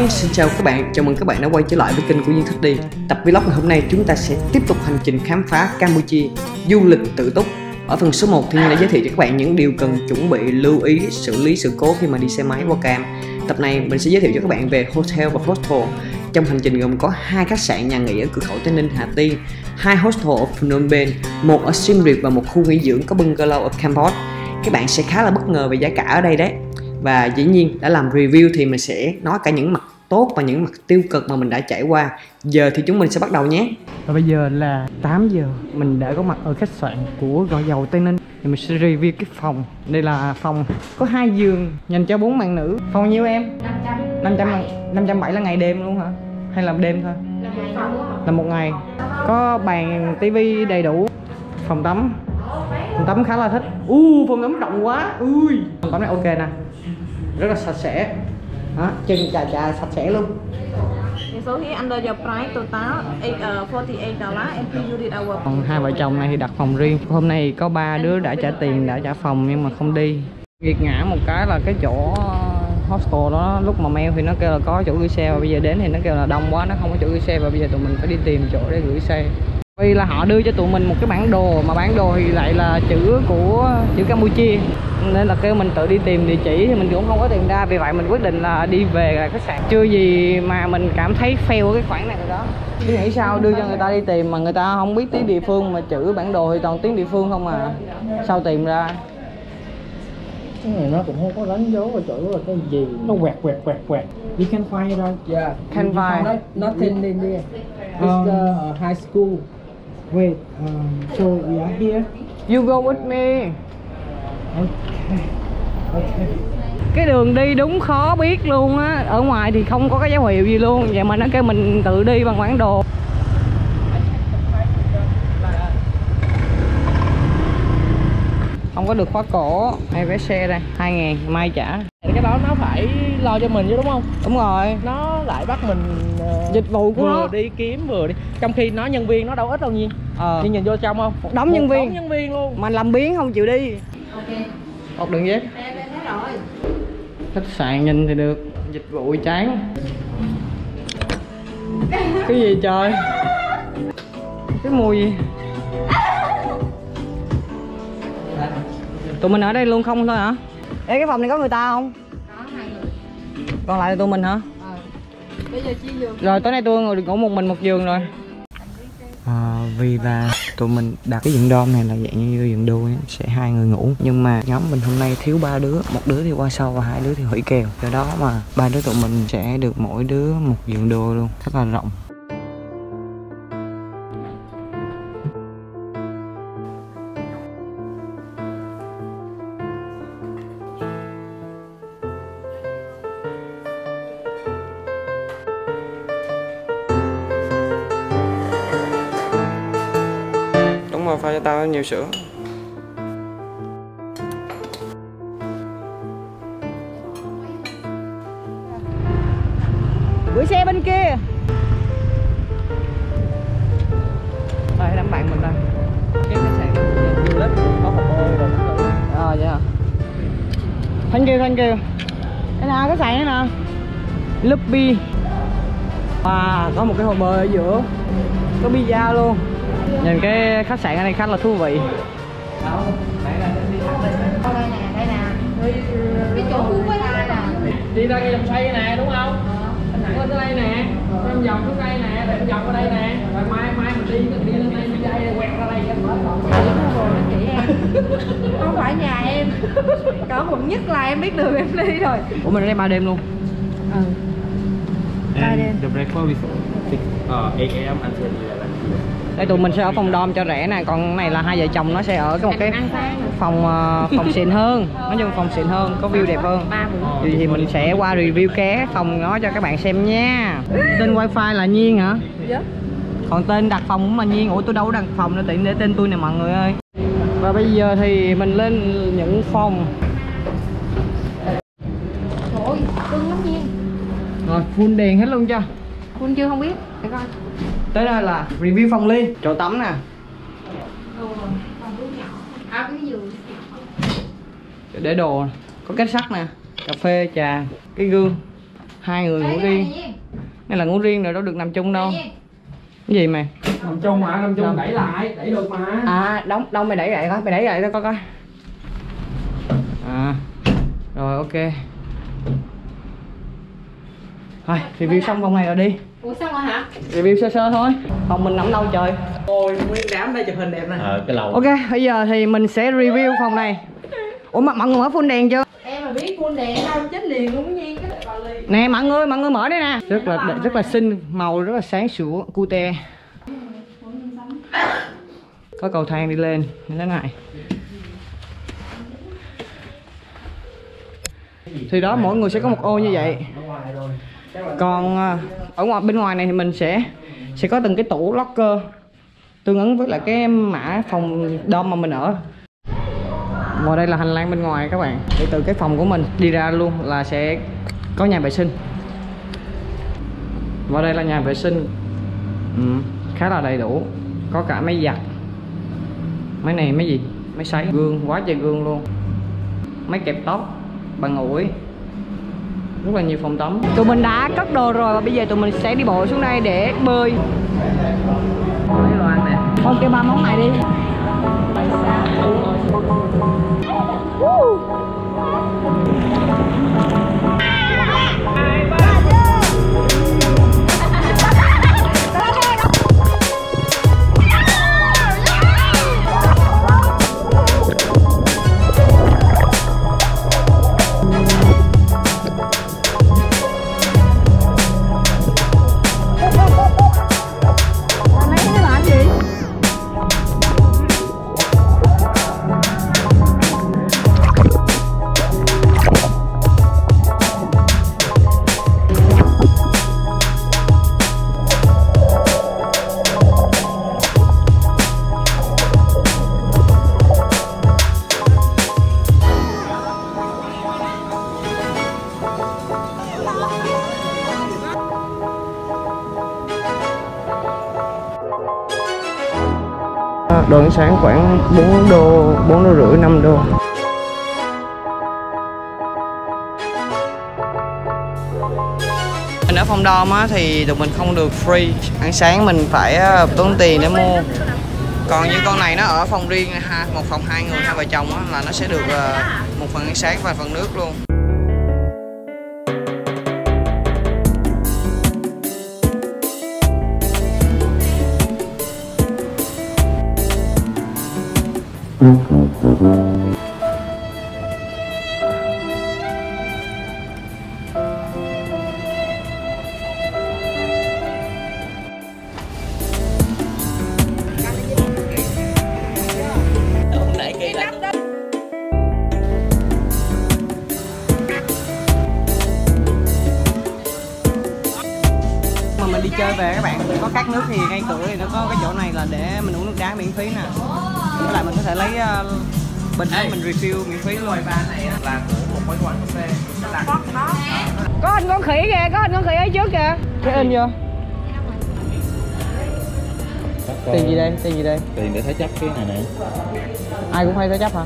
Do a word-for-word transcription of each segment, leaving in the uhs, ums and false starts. Hi, xin chào các bạn, chào mừng các bạn đã quay trở lại với kênh của Nhiên Thích Đi. Tập vlog ngày hôm nay chúng ta sẽ tiếp tục hành trình khám phá Campuchia, du lịch tự túc. Ở phần số một thì Nhiên đã giới thiệu cho các bạn những điều cần chuẩn bị, lưu ý, xử lý sự cố khi mà đi xe máy qua Cam. Tập này mình sẽ giới thiệu cho các bạn về hotel và hostel. Trong hành trình gồm có hai khách sạn nhà nghỉ ở cửa khẩu Tây Ninh, Hà Tiên, hai hostel ở Phnom Penh, một ở Siem Reap và một khu nghỉ dưỡng có bungalow ở Kampot. Các bạn sẽ khá là bất ngờ về giá cả ở đây đấy. Và dĩ nhiên đã làm review thì mình sẽ nói cả những mặt tốt và những mặt tiêu cực mà mình đã trải qua. Giờ thì chúng mình sẽ bắt đầu nhé. Và bây giờ là tám giờ, mình đã có mặt ở khách sạn của Gò Dầu Tây Ninh. Thì mình sẽ review cái phòng. Đây là phòng có hai giường dành cho bốn bạn nữ. Phòng nhiêu em? năm trăm bảy là ngày đêm luôn hả? Hay là đêm thôi? Là ngày thôi. Là một ngày. Có bàn tivi đầy đủ. Phòng tắm. Phòng tắm khá là thích. Ui, phòng tắm rộng quá. Ui. Phòng tắm này ok nè. Rất là sạch sẽ. Hả? Chân chà chà sạch sẽ luôn. Còn hai vợ chồng này thì đặt phòng riêng. Hôm nay có ba đứa đã trả tiền, đã trả phòng nhưng mà không đi. Nghiệt ngã một cái là cái chỗ hostel đó, lúc mà mail thì nó kêu là có chỗ gửi xe, và bây giờ đến thì nó kêu là đông quá, nó không có chỗ gửi xe, và bây giờ tụi mình phải đi tìm chỗ để gửi xe. Vì là họ đưa cho tụi mình một cái bản đồ, mà bản đồ thì lại là chữ của chữ Campuchia, nên là kêu mình tự đi tìm địa chỉ thì mình cũng không có tìm ra. Vì vậy mình quyết định là đi về lại khách sạn. Chưa gì mà mình cảm thấy fail cái khoản này rồi đó. Tôi nghĩ sao đưa cho người ta đi tìm mà người ta không biết tiếng địa phương, mà chữ bản đồ thì toàn tiếng địa phương không à, sao tìm ra. Cái này nó cũng không có đánh dấu và chỗ là cái gì, nó quẹt quẹt quẹt quẹt. You can find it out. Yeah, can find nothing in there. It's the high school. Wait, um, so we are here. You go with me. Okay. Okay. Cái đường đi đúng khó biết luôn á. Ở ngoài thì không có cái dấu hiệu gì luôn. Vậy mà nó kêu mình tự đi bằng bản đồ. Không có được khóa cổ. Hay vé xe đây, hai ngàn, mai trả. Cái đó nó phải lo cho mình chứ đúng không? Đúng rồi. Nó lại bắt mình uh, dịch vụ của nó, đi kiếm vừa đi. Trong khi nó nhân viên nó đâu ít đâu Nhiên. Ờ. Nhiên nhìn vô trong không? Một đống nhân viên. Đống nhân viên luôn. Mà làm biếng không chịu đi. Ok. Học đường dép. Khách sạn nhìn thì được, dịch vụ chán. Cái gì trời? Cái mùi gì? Tụi mình ở đây luôn không thôi hả? Ê, cái phòng này có người ta không? Có hai người. Còn lại là tụi mình hả? Ờ. Bây giờ chia giường. Rồi tối nay tôi ngồi ngủ một mình một giường rồi. À, vì là tụi mình đặt cái giường đom này là dạng như giường đôi, sẽ hai người ngủ. Nhưng mà nhóm mình hôm nay thiếu ba đứa, một đứa thì qua sau và hai đứa thì hủy kèo. Do đó mà ba đứa tụi mình sẽ được mỗi đứa một giường đôi luôn, rất là rộng. Pha cho tao nhiều sữa. Gửi xe bên kia. Rồi đám bạn mình đây. Cái khách sạn du lịch có hồ bơi rồi. Ờ vậy hả? Thank you, thank you. Đây nè, khách sạn đây nè. Lobby. À, có một cái hồ bơi ở giữa. Có pizza luôn. Nhìn cái khách sạn ở đây khá là thú vị. Đây nè, đây nè. Cái chỗ của ta nè. Đi ra ngay vòng xoay nè, đúng không? Qua tới đây nè, em vòng xuống đây nè, em vòng qua đây nè. Rồi mai mai mình đi mình đi lên đây, đi đây quẹt ra đây cho nó gọn. Không phải nhà em. Cỡ quận nhất là em biết đường em đi rồi. Ủa mình ở đây ba đêm luôn. Ừ. ba đêm. The breakfast is six a m until eleven p m. Đây tụi mình sẽ ở phòng dorm cho rẻ nè, còn này là hai vợ chồng nó sẽ ở cái một cái phòng phòng xịn hơn, nói chung phòng xịn hơn, có view đẹp hơn. Thì, thì mình sẽ qua review ké phòng nó cho các bạn xem nha. Tên wifi là Nhiên hả? Còn tên đặt phòng cũng là Nhiên. Ủa tôi đâu có đặt phòng nữa, tiện để tên tôi nè mọi người ơi. Và bây giờ thì mình lên những phòng. Ôi, cưng lắm Nhiên. Rồi full đèn hết luôn chưa? Full chưa không biết, để coi. Tới đây là review phòng ly, chỗ tắm nè. Để đồ, có két sắt nè, cà phê, trà, cái gương. hai người ngủ riêng. Đây là ngủ riêng rồi đâu được nằm chung đâu. Cái gì mày? Nằm chung mà, nằm chung nằm. Đẩy lại, đẩy được mà. À, đóng, đóng mày đẩy lại coi, mày đẩy lại coi coi coi. À. Rồi ok. Thôi, review xong phòng này rồi đi. Ủa xong rồi hả? Review sơ sơ thôi. Phòng mình nằm đâu trời. Ôi, nguyên đám đây chụp hình đẹp này. Ờ, cái lầu. Ok, bây giờ thì mình sẽ review phòng này. Ủa mà mọi người mở full đèn chưa? Em mà biết full đèn đâu chết liền cũng nhiên cái bà liền. Nè mọi người, mọi người mở đây nè. Rất là đẹp, rất là xinh, màu rất là sáng sủa, cute. Có cầu thang đi lên, như thế này. Thì đó mỗi người sẽ có một ô như vậy. Còn ở ngoài bên ngoài này thì mình sẽ sẽ có từng cái tủ locker tương ứng với lại cái mã phòng đom mà mình ở. Ngoài đây là hành lang bên ngoài các bạn. Để từ cái phòng của mình đi ra luôn là sẽ có nhà vệ sinh. Và đây là nhà vệ sinh ừ, khá là đầy đủ. Có cả máy giặt. Máy này máy gì? Máy sấy gương, quá trời gương luôn. Máy kẹp tóc bằng ủi. Rất là nhiều phòng tắm. Tụi mình đã cất đồ rồi và bây giờ tụi mình sẽ đi bộ xuống đây để bơi. Thôi kêu ba món này đi. Đồ sáng khoảng bốn đô, bốn đô rưỡi, năm đô. Mình ở phòng đom á thì tụi mình không được free. Ăn sáng mình phải tốn tiền để mua. Còn như con này nó ở phòng riêng, một phòng hai người, hai vợ chồng á là nó sẽ được một phần ăn sáng và phần nước luôn. Chơi về các bạn, có các nước thì ngay cửa thì nó có cái chỗ này là để mình uống nước đá miễn phí nè. Với lại mình có thể lấy uh, bình đó mình refill miễn phí luôn. Ba này là của một quán quán cà phê. Có anh con khỉ kìa, có anh con khỉ ở trước kìa. Cái in vô. Tiền gì đây? Tiền gì đây? Tiền để thế chấp cái này này. Ai cũng phải thế chấp hả?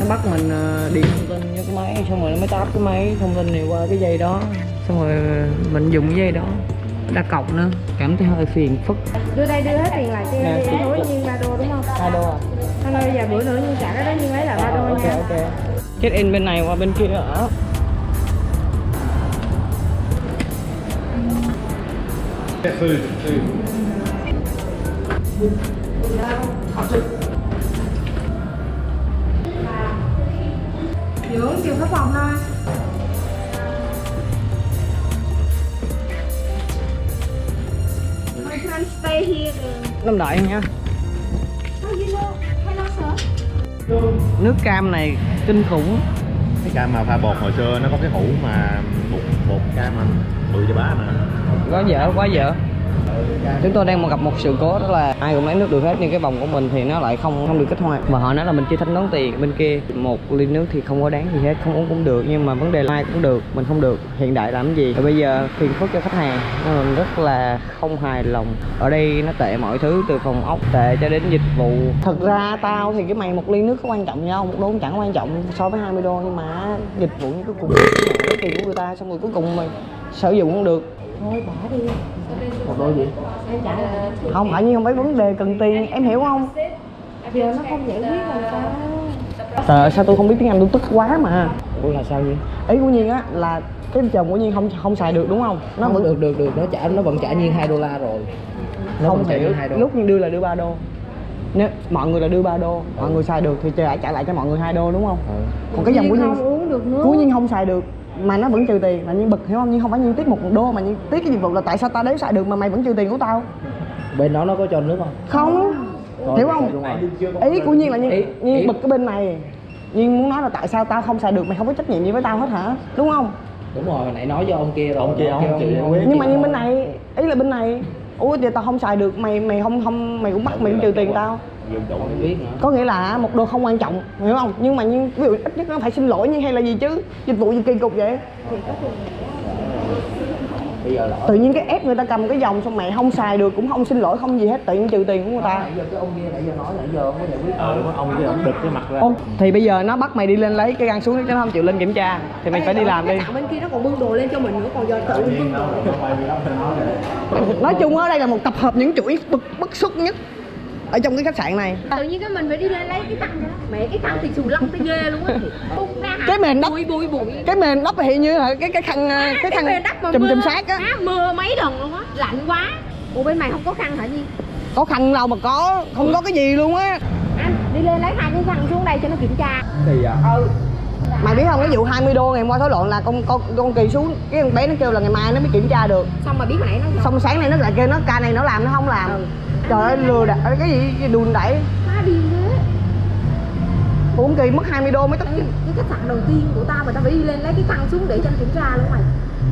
Nó bắt mình điện thông tin với cái máy, xong rồi nó mới táp cái máy thông tin này qua cái dây đó, xong rồi mình dùng cái dây đó. Đã cọc nữa, cảm thấy hơi phiền phức. Đưa đây đưa hết tiền lại cho em đi cái túi Nhiên ba đô đúng không? ba đô à? Thôi bây giờ bữa nữa Nhiên trả cái đó Nhiên lấy là ba đô nha. Ok ok. Check in bên này qua bên kia ở. Food, food. Dưỡng chiều có phòng thôi. Lâm đợi nha. Nước cam này kinh khủng. Cái cam mà pha bột hồi xưa nó có cái hũ mà bột, bột cam anh bự cho bá nè. Quá dở, quá dở. Chúng tôi đang gặp một sự cố đó là ai cũng lấy nước được hết nhưng cái vòng của mình thì nó lại không không được kích hoạt. Mà họ nói là mình chưa thanh toán tiền bên kia. Một ly nước thì không có đáng gì hết, không uống cũng được nhưng mà vấn đề là ai cũng được, mình không được. Hiện đại làm gì? Và bây giờ phiền phức cho khách hàng, mình rất là không hài lòng. Ở đây nó tệ mọi thứ từ phòng ốc tệ cho đến dịch vụ. Thật ra tao thì cái mày một ly nước có quan trọng nhau, một đô cũng chẳng quan trọng so với hai mươi đô nhưng mà dịch vụ như cái cuộc tiền của người ta xong rồi cuối cùng mình sử dụng không được. Thôi bỏ đi. Một đôi gì? Em trả lại. Không phải như không phải vấn đề cần tiền, em hiểu không? Giờ nó không giải quyết làm sao. Trời ơi, sao tôi không biết tiếng Anh, tôi tức quá mà. Ủa là sao Nhiên? Ý của Nhiên á là cái chồng của Nhiên không không xài được đúng không? Nó không vẫn được được được nó trả nó vẫn trả Nhiên hai đô la rồi. Nó không hiểu. Lúc Nhiên đưa là đưa ba đô. Nếu mọi người là đưa ba đô, mọi người xài được thì trả trả lại cho mọi người hai đô đúng không? Ừ. Còn cái dòng của Nhiên không uống được nữa. Của Nhiên không xài được mà nó vẫn trừ tiền, mà Nhiên bực hiểu không? Nhiên không phải Nhiên tiếc một đô mà Nhiên tiếc cái dịch vụ là tại sao tao đếm xài được mà mày vẫn trừ tiền của tao? Bên đó nó có cho nước không? Không. Thôi, hiểu không? Ý của Nhiên là Nhiên, ý, Nhiên ý. Bực cái bên này Nhiên muốn nói là tại sao tao không xài được, mày không có trách nhiệm gì với tao hết hả? Đúng không? Đúng rồi, nãy nói với ông kia rồi. Ông kia ông, ông, ông, ông, ông nhưng mà như bên này, ý là bên này ủa thì tao không xài được, mày mày không không mày cũng bắt mày cũng trừ tiền tao. Có nghĩa là một đồ không quan trọng, hiểu không? Nhưng mà Nhiên ví dụ ít nhất nó phải xin lỗi Nhiên hay là gì chứ. Dịch vụ gì kỳ cục vậy? Tự nhiên cái ép người ta cầm cái dòng xong mẹ không xài được cũng không xin lỗi không gì hết, tự nhiên trừ tiền của người ta. Nãy giờ cái ông kia nãy giờ nói nãy giờ không có giải quyết. Ờ ông kia ông đực cái mặt ra. Ô, thì bây giờ nó bắt mày đi lên lấy cái găng xuống chứ nó không chịu lên kiểm tra thì mày phải đi làm đi. Cái thằng bên kia nó còn bưng đồ lên cho mình nữa còn giờ tự bưng đồ. Nói chung ở đây là một tập hợp những chuỗi bức bức xúc nhất ở trong cái khách sạn này. Tự nhiên cái mình phải đi lên lấy cái thằng đó. Mẹ cái thằng thì xù lông tới ghê luôn á. Cái mền đất bụi bụi bụi. Cái mền đất thì như là cái cái khăn à, cái khăn chùm chùm xác á. Mưa mấy lần luôn á, lạnh quá. Ủa bên mày không có khăn hả Nhi? Có khăn đâu mà có, không có cái gì luôn á. Anh đi lên lấy hai cái khăn xuống đây cho nó kiểm tra. Thì à. Ừ. Mày biết không, cái vụ hai mươi đô ngày hôm qua thối lộn là con con con Kỳ xuống cái con bé nó kêu là ngày mai nó mới kiểm tra được. Xong mà biết hồi nãy nó xong sáng nay nó lại kêu nó ca này nó làm nó không làm. Ừ. Trời ơi lừa đảo cái gì đùn đẩy. Má điên thế. Cũng Kỳ mất hai mươi đô mới tất. Cái cái thằng đầu tiên của tao mà tao phải đi lên lấy cái khăn xuống để cho anh kiểm tra luôn mày.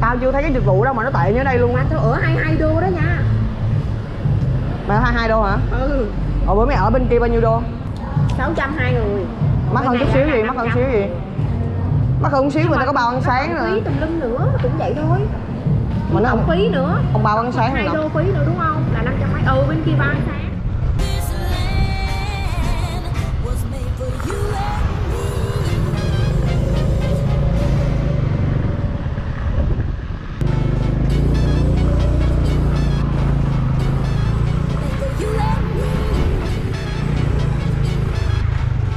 Tao chưa thấy cái dịch vụ đâu mà nó tệ như ở đây luôn á. Tao ở hai mươi hai đô đó nha. Mày ở hai mươi hai đô hả? Ừ. Ở bữa mày ở bên kia bao nhiêu đô? sáu trăm hai mươi. Mắc hơn chút xíu gì, mắc hơn xíu gì. Mắc hơn xíu mà tao có bao ăn sáng rồi. Phí tùm lum nữa cũng vậy thôi. Mà nó không phí nữa. Không bao ăn sáng hai đô phí nữa đúng không? Là năm trăm mấy. Ừ bên kia bao ăn sáng.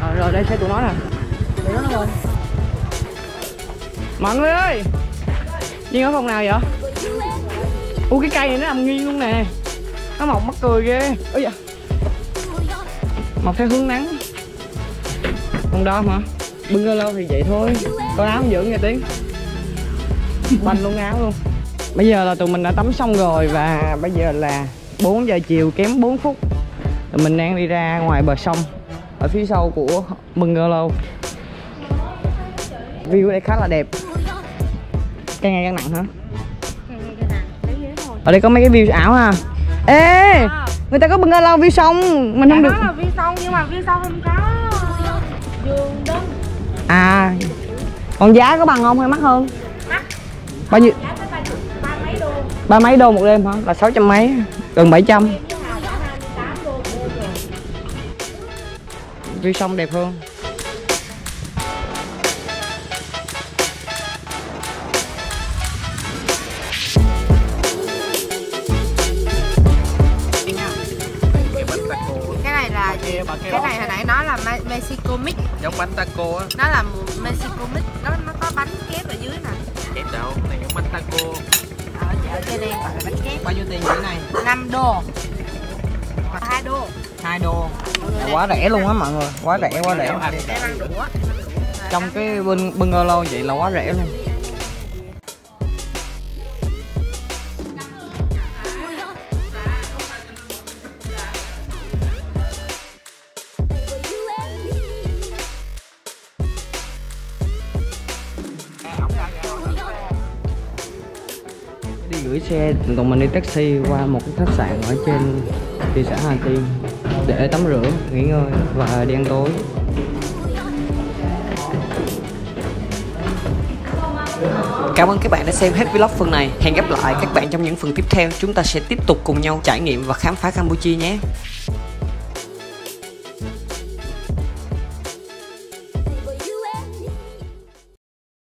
Rồi rồi đây xe tụi nó nè. Tụi nó rồi. Mọi người ơi. Nhiên ở phòng nào vậy? Ủa cái cây này nó nằm nghiêng luôn nè. Nó mọc mắc cười ghê. Ôi dạ. Mọc theo hướng nắng. Còn đó hả? Bưng ra lâu thì vậy thôi. Có áo không dưỡng nghe tiếng. Banh luôn áo luôn. Bây giờ là tụi mình đã tắm xong rồi. Và bây giờ là bốn giờ chiều kém bốn phút. Tụi mình đang đi ra ngoài bờ sông. Ở phía sau của bungalow. View ở đây khá là đẹp. Cây ngay căng nặng hả? Ở đây có mấy cái view ảo ha. Ê à. Người ta có bungalow view sông mình. Đã không được là view sông nhưng mà view sông không có giường đứng à. Còn giá có bằng không hay mắc hơn? Mắc. Bao nhiêu? Giá tới ba mấy đô. Ba mấy đô một đêm hả? Là sáu trăm mấy, gần bảy trăm. View sông đẹp hơn. Cái này hồi nãy nó là Mexico mix. Giống bánh taco á. Nó là Mexico mix, nó nó có bánh kép ở dưới nè. Kép đâu, này giống bánh taco. Ở chợ Tây Ninh gọi là bánh kép. Bao nhiêu tiền cái này? năm đô. Hoặc hai đô. hai đô. Quá rẻ luôn á mọi người, quá rẻ quá rẻ. Trong cái bungalow vậy là quá rẻ luôn. Gửi xe còn mình đi taxi qua một cái khách sạn ở trên thị xã Hà Tiên để tắm rửa, nghỉ ngơi và đi ăn tối. Cảm ơn các bạn đã xem hết vlog phần này. Hẹn gặp lại các bạn trong những phần tiếp theo. Chúng ta sẽ tiếp tục cùng nhau trải nghiệm và khám phá Campuchia nhé.